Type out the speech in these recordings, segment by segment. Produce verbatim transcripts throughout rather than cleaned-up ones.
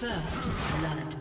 First blood.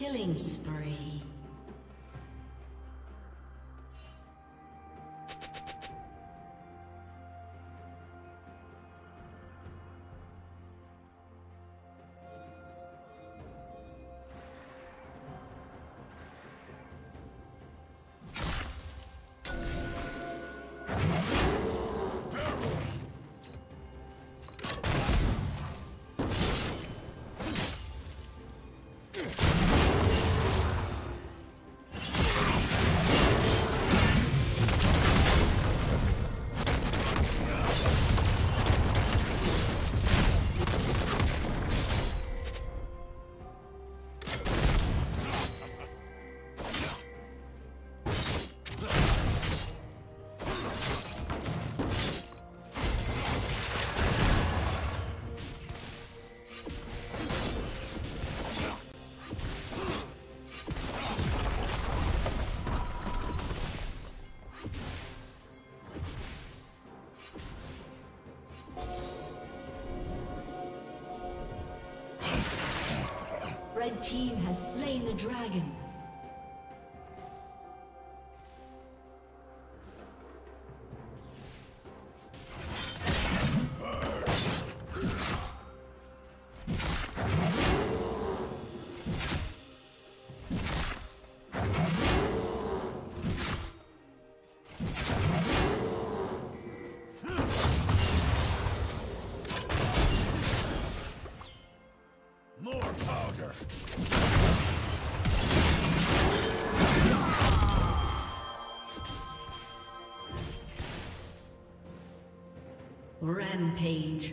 Killing spree. Red team has slain the dragon. Rampage.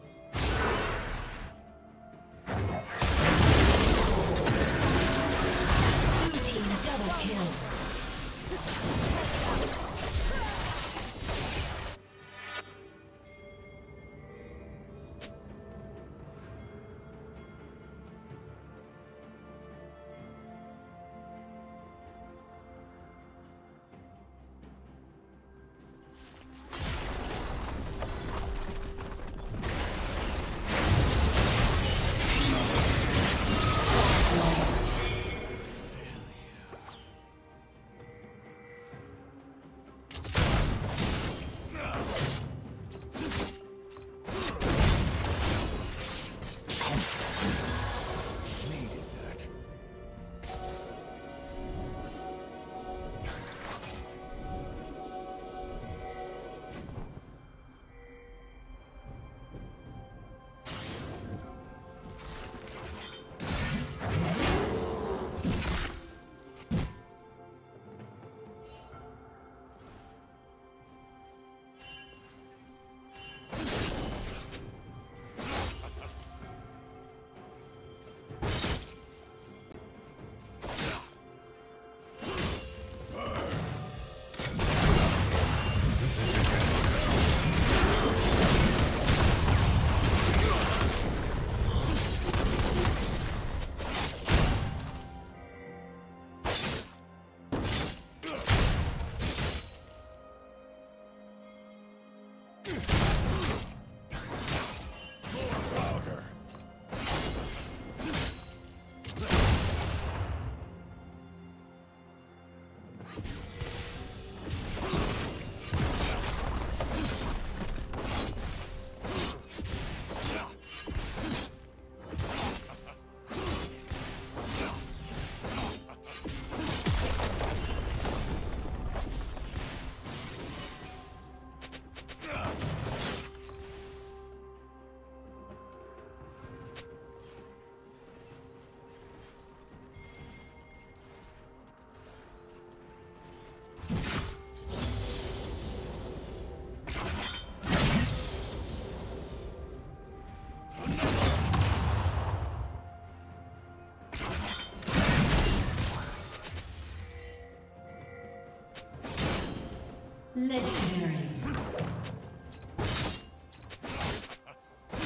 Legendary.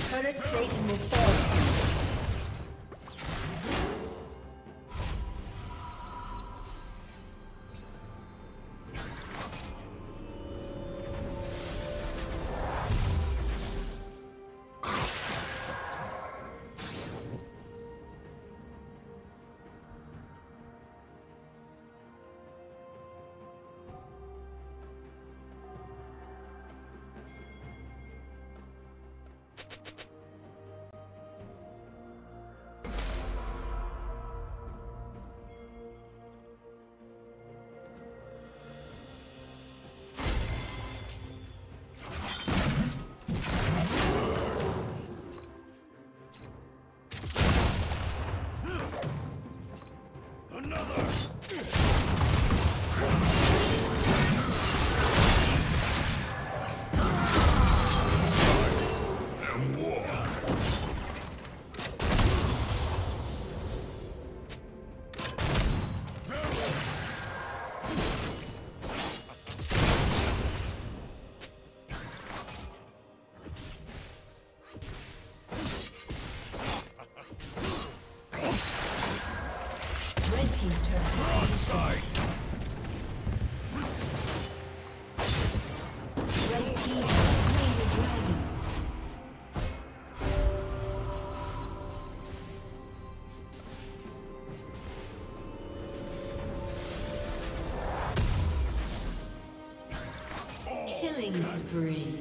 Current plate will fall. Spree.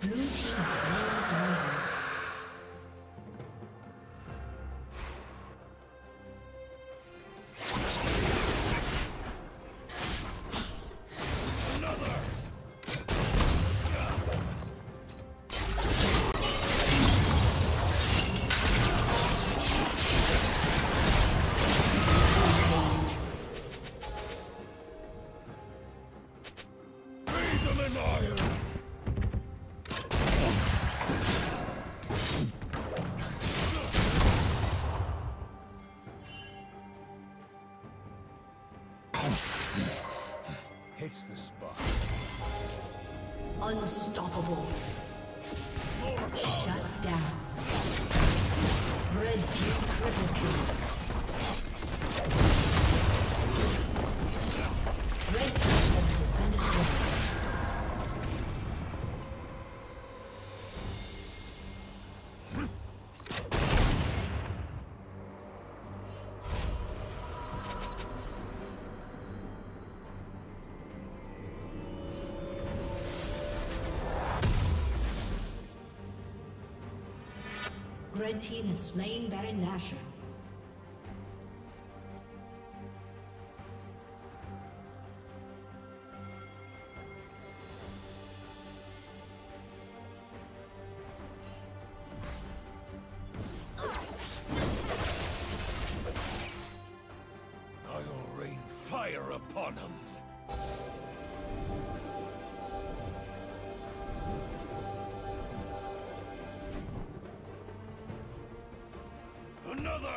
Blue team slain dragon. Hits the spot. Unstoppable. Shut down. Red team triple kill. Red team has been destroyed. Red team has slain Baron Nasher. I'll rain fire upon him. Another!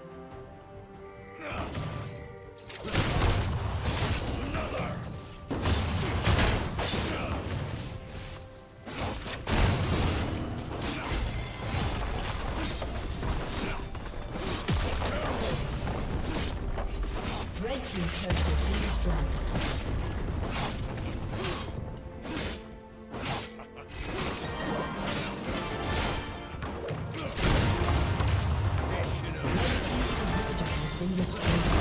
Thank you.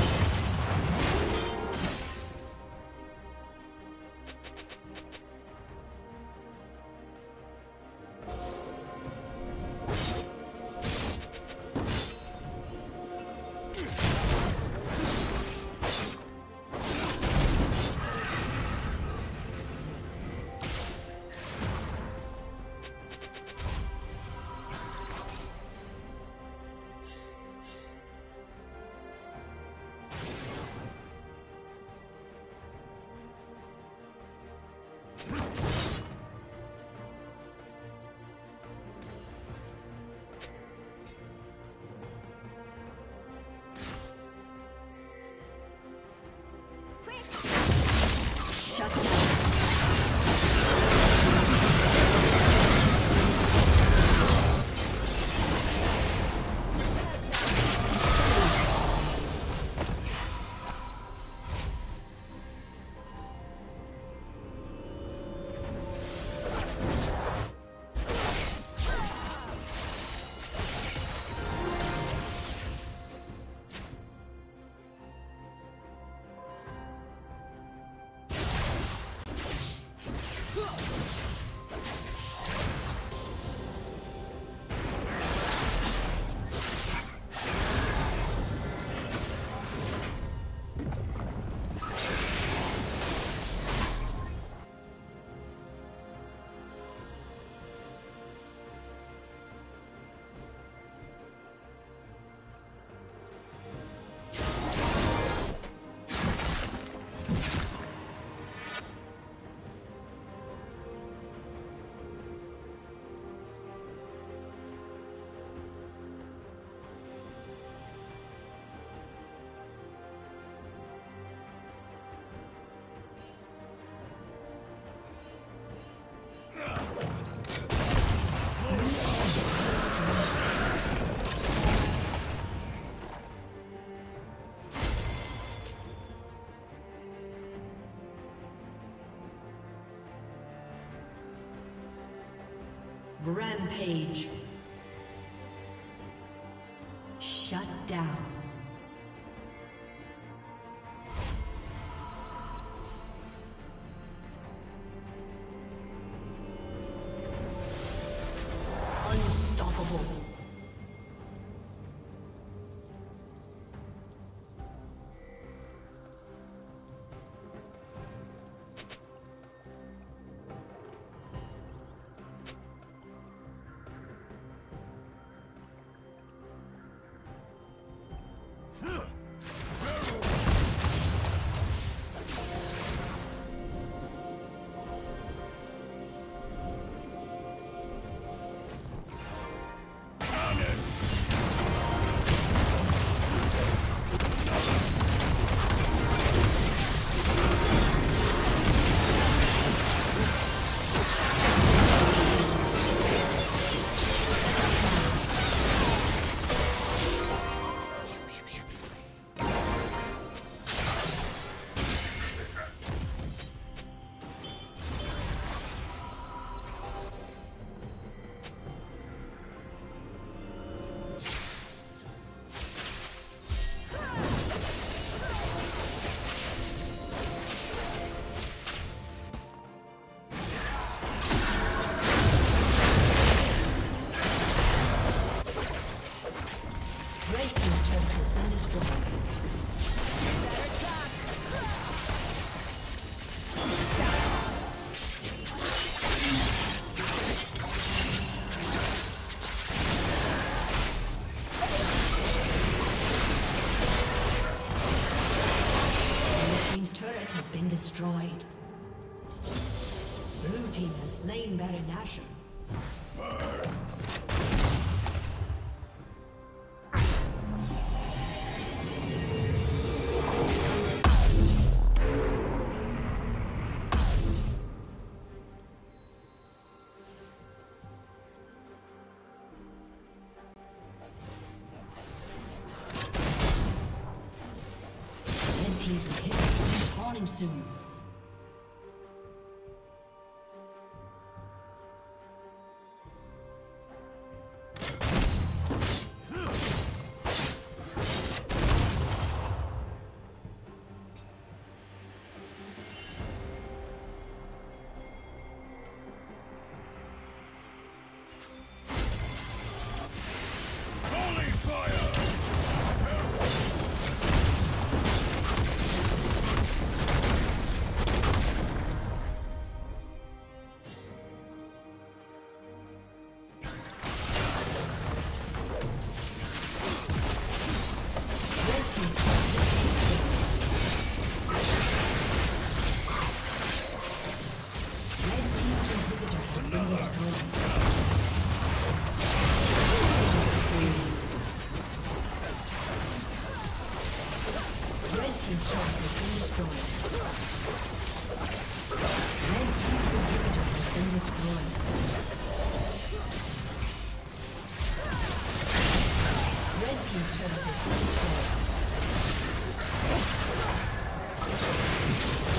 Rampage. Shut down. Unstoppable. Destroyed. Blue team has slain Baron Nasher. Red team's hit spawning soon. team's turret has been destroyed. Red team's inhibitor has been destroyed. Red team's turret has been destroyed.